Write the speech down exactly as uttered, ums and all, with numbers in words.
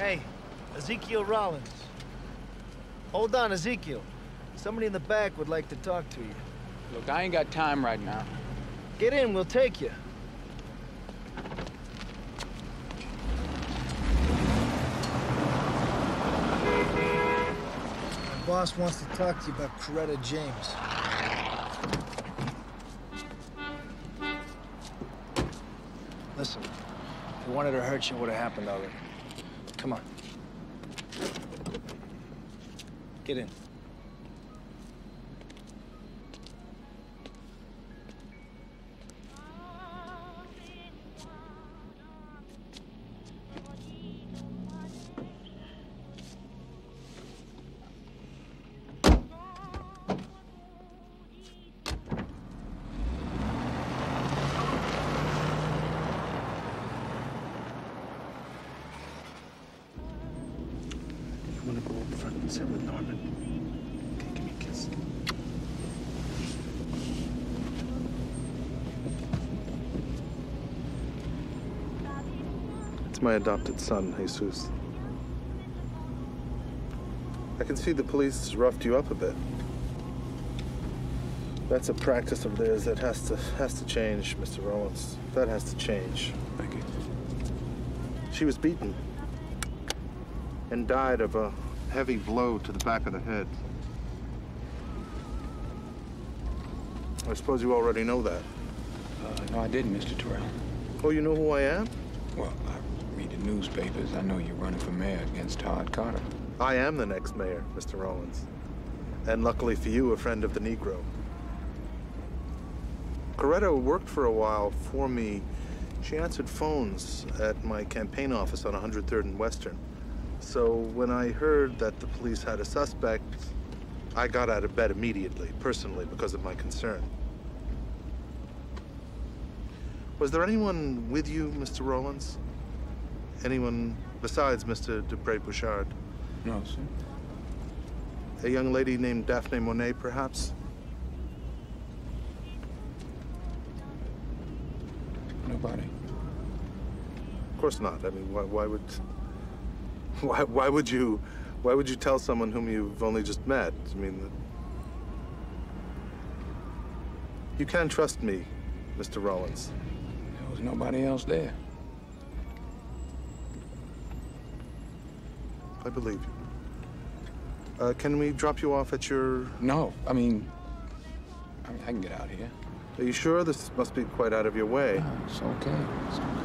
Hey, Ezekiel Rawlins. Hold on, Ezekiel. Somebody in the back would like to talk to you. Look, I ain't got time right now. Get in, we'll take you. My boss wants to talk to you about Coretta James. Listen, if you wanted to hurt you, it would have happened already. Come on. Get in. Sit with Norman. Okay, give me a kiss. It's my adopted son, Jesus. I can see the police roughed you up a bit. That's a practice of theirs that has to has to change, Mister Rawlins. That has to change. Thank you. She was beaten and died of a heavy blow to the back of the head. I suppose you already know that. Uh, no, I didn't, Mister Terrell. Oh, you know who I am? Well, I read the newspapers. I know you're running for mayor against Todd Carter. I am the next mayor, Mister Rawlins. And luckily for you, a friend of the Negro. Coretta worked for a while for me. She answered phones at my campaign office on one hundred third and Western. So when I heard that the police had a suspect, I got out of bed immediately, personally, because of my concern. Was there anyone with you, Mister Rawlins? Anyone besides Mister Dupre-Bouchard? No, sir. A young lady named Daphne Monet, perhaps? Nobody. Of course not. I mean, why, why would... Why, why would you, why would you tell someone whom you've only just met? I mean, you can trust me, Mister Rawlins. There was nobody else there. I believe you. Uh, can we drop you off at your... No, I mean, I mean, I can get out of here. Are you sure? This must be quite out of your way. No, it's okay. It's okay.